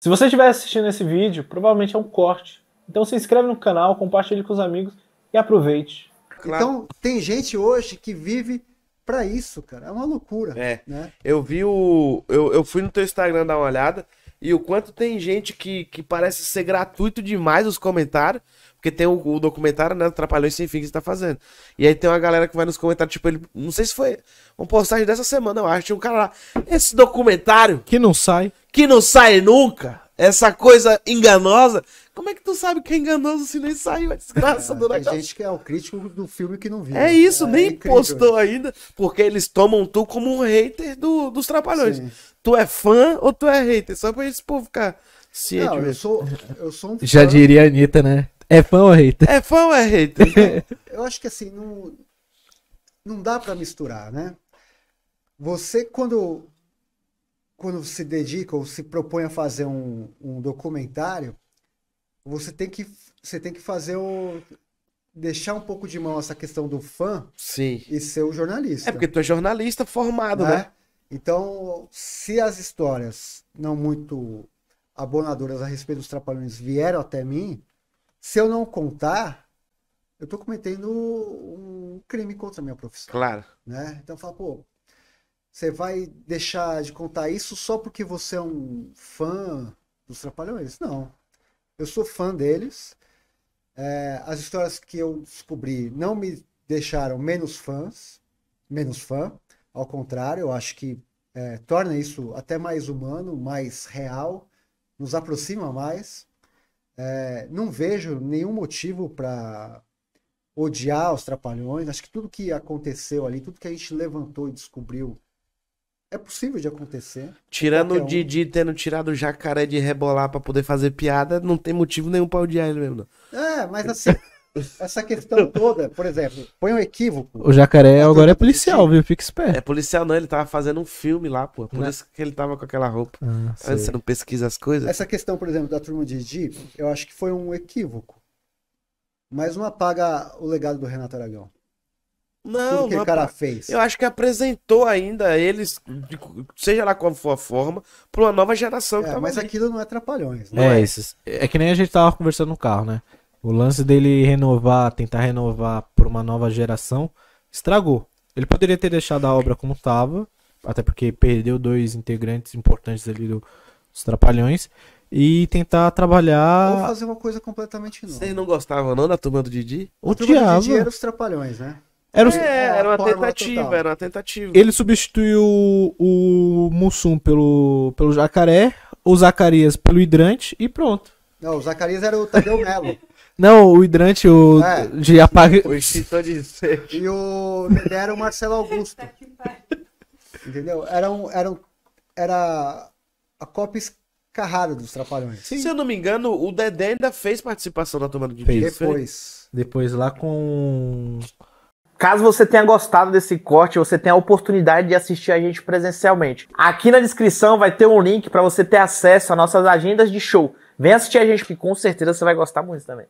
Se você estiver assistindo esse vídeo, provavelmente é um corte. Então se inscreve no canal, compartilhe com os amigos e aproveite. Claro. Então tem gente hoje que vive pra isso, cara. É uma loucura. É. Né? Eu vi o... Eu fui no teu Instagram dar uma olhada e o quanto tem gente que parece ser gratuito demais os comentários. Porque tem o documentário, né, Trapalhões Sem Fim, que você tá fazendo. E aí tem uma galera que vai nos comentários, tipo, ele... Não sei se foi uma postagem dessa semana, eu acho. Tinha um cara lá, esse documentário... Que não sai nunca. Essa coisa enganosa. Como é que tu sabe que é enganoso se nem saiu? É desgraça do negócio. Tem gente que é o crítico do filme que não viu. É isso, nem incrível. Postou ainda. Porque eles tomam tu como um hater dos Trapalhões. Sim. Tu é fã ou tu é hater? Só pra esse povo ficar ciente. Não, eu sou um fã. Já diria a Anitta, né? É fã ou é hater? É fã ou é hater? Então, eu acho que assim, não dá pra misturar, né? Você, quando se dedica ou se propõe a fazer um documentário, você tem que fazer deixar um pouco de mão essa questão do fã. Sim. E ser o jornalista. É porque tu é jornalista formado, né? Então, se as histórias não muito abonadoras a respeito dos Trapalhões vieram até mim, se eu não contar, eu tô cometendo um crime contra a minha profissão. Claro. Né? Então eu falo, pô, você vai deixar de contar isso só porque você é um fã dos Trapalhões? Não. Eu sou fã deles. As histórias que eu descobri não me deixaram menos fã. Ao contrário, eu acho que torna isso até mais humano, mais real, nos aproxima mais. Não vejo nenhum motivo para odiar os Trapalhões. Acho que tudo que aconteceu ali, tudo que a gente levantou e descobriu, é possível de acontecer. Tirando o Didi tendo tirado o jacaré de rebolar para poder fazer piada, não tem motivo nenhum para odiar ele mesmo, não. Mas assim, essa questão toda, por exemplo, põe um equívoco. O jacaré agora é policial, viu? Fica esperto. É policial não, ele tava fazendo um filme lá, pô. Por isso que ele tava com aquela roupa. Antes você não pesquisa as coisas. Essa questão, por exemplo, da Turma do Didi, eu acho que foi um equívoco. Mas não apaga o legado do Renato Aragão. Não, tudo que o cara fez. Eu acho que apresentou ainda eles, seja lá qual for a forma, para uma nova geração. Que mas aquilo não é Trapalhões, né? É isso. É que nem a gente tava conversando no carro, né? O lance dele tentar renovar para uma nova geração, estragou. Ele poderia ter deixado a obra como estava, até porque perdeu dois integrantes importantes ali dos Trapalhões, e tentar trabalhar... Ou fazer uma coisa completamente nova. Vocês não gostavam não da Turma do Didi? A Turma do Didi era os Trapalhões, né? Era uma tentativa. Ele substituiu o Mussum pelo jacaré, o Zacarias pelo hidrante e pronto. Não, o Zacarias era o Tadeu Melo. Não, o hidrante, de apaga... O extintor de incêndio. E o Dede era o Marcelo Augusto. Entendeu? Era a cópia escarrada dos Trapalhões. Sim. Se eu não me engano, o Dede ainda fez participação na Turma do Didi. Depois lá com... Caso você tenha gostado desse corte, você tem a oportunidade de assistir a gente presencialmente. Aqui na descrição vai ter um link para você ter acesso às nossas agendas de show. Vem assistir a gente que com certeza você vai gostar muito também.